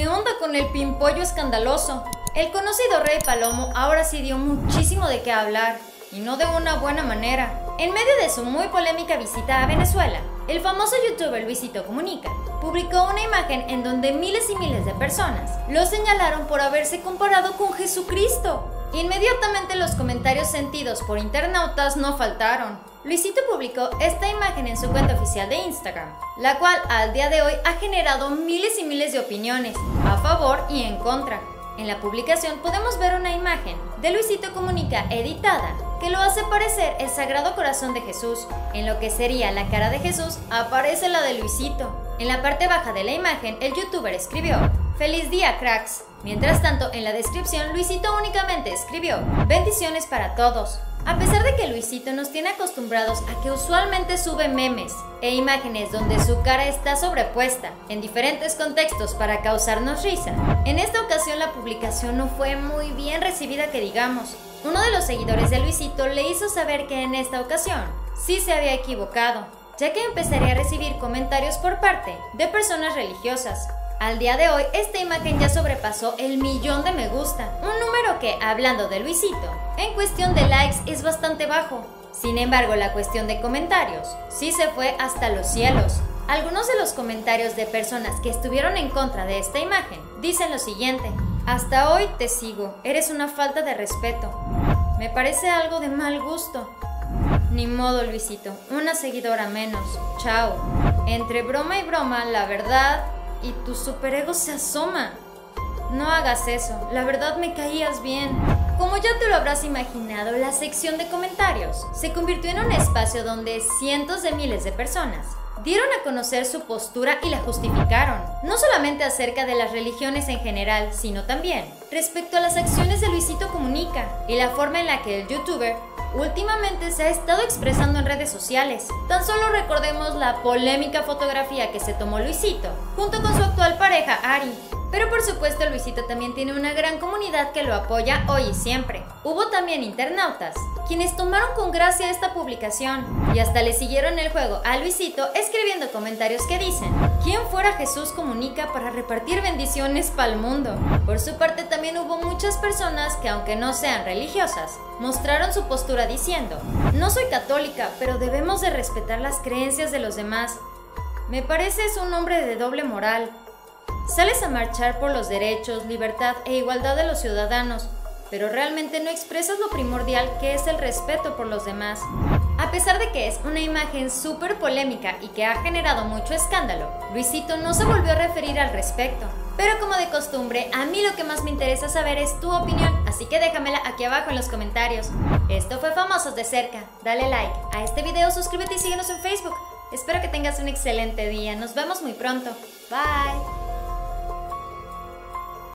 ¿Qué onda con el pimpollo escandaloso? El conocido Rey Palomo ahora sí dio muchísimo de qué hablar, y no de una buena manera. En medio de su muy polémica visita a Venezuela, el famoso youtuber Luisito Comunica publicó una imagen en donde miles y miles de personas lo señalaron por haberse comparado con Jesucristo. Inmediatamente los comentarios sentidos por internautas no faltaron. Luisito publicó esta imagen en su cuenta oficial de Instagram, la cual al día de hoy ha generado miles y miles de opiniones, a favor y en contra. En la publicación podemos ver una imagen de Luisito Comunica editada, que lo hace parecer el Sagrado Corazón de Jesús. En lo que sería la cara de Jesús, aparece la de Luisito. En la parte baja de la imagen, el youtuber escribió: "Feliz día, cracks". Mientras tanto, en la descripción, Luisito únicamente escribió: "Bendiciones para todos". A pesar de que Luisito nos tiene acostumbrados a que usualmente sube memes e imágenes donde su cara está sobrepuesta en diferentes contextos para causarnos risa, en esta ocasión la publicación no fue muy bien recibida que digamos. Uno de los seguidores de Luisito le hizo saber que en esta ocasión sí se había equivocado, ya que empezaría a recibir comentarios por parte de personas religiosas. Al día de hoy, esta imagen ya sobrepasó el 1.000.000 de me gusta, un número que, hablando de Luisito, en cuestión de likes es bastante bajo. Sin embargo, la cuestión de comentarios sí se fue hasta los cielos. Algunos de los comentarios de personas que estuvieron en contra de esta imagen dicen lo siguiente: "Hasta hoy te sigo, eres una falta de respeto. Me parece algo de mal gusto. Ni modo, Luisito, una seguidora menos. Chao. Entre broma y broma, la verdad... y tu superego se asoma. No hagas eso, la verdad me caías bien". Como ya te lo habrás imaginado, la sección de comentarios se convirtió en un espacio donde cientos de miles de personas dieron a conocer su postura y la justificaron, no solamente acerca de las religiones en general, sino también respecto a las acciones de Luisito Comunica y la forma en la que el youtuber últimamente se ha estado expresando en redes sociales. Tan solo recordemos la polémica fotografía que se tomó Luisito junto con su actual pareja Ari. Pero por supuesto, Luisito también tiene una gran comunidad que lo apoya hoy y siempre. Hubo también internautas quienes tomaron con gracia esta publicación y hasta le siguieron el juego a Luisito escribiendo comentarios que dicen: "¿Quién fuera Jesús Comunica para repartir bendiciones pa'l mundo?". Por su parte, también hubo muchas personas que, aunque no sean religiosas, mostraron su postura diciendo: "No soy católica, pero debemos de respetar las creencias de los demás. Me pareces un hombre de doble moral. Sales a marchar por los derechos, libertad e igualdad de los ciudadanos, pero realmente no expresas lo primordial que es el respeto por los demás". A pesar de que es una imagen súper polémica y que ha generado mucho escándalo, Luisito no se volvió a referir al respecto. Pero como de costumbre, a mí lo que más me interesa saber es tu opinión, así que déjamela aquí abajo en los comentarios. Esto fue Famosos de Cerca. Dale like a este video, suscríbete y síguenos en Facebook. Espero que tengas un excelente día. Nos vemos muy pronto. Bye.